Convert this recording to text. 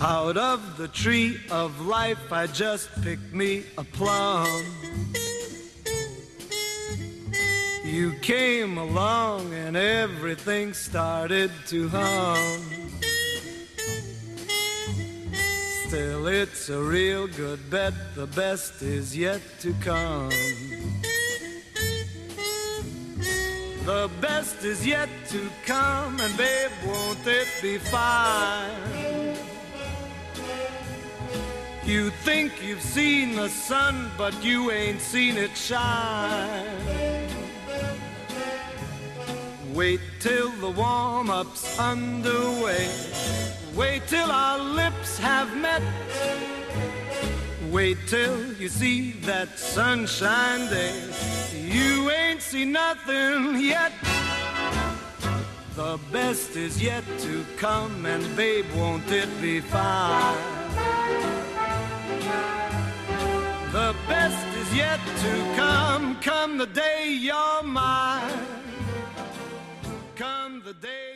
Out of the tree of life, I just picked me a plum. You came along and everything started to hum. Still, it's a real good bet, the best is yet to come. The best is yet to come, and babe, won't it be fine? You think you've seen the sun, but you ain't seen it shine. Wait till the warm-up's underway. Wait till our lips have met. Wait till you see that sunshine day. You ain't seen nothing yet. The best is yet to come, and babe, won't it be fine? The best is yet to come. Come the day you're mine. Come the day.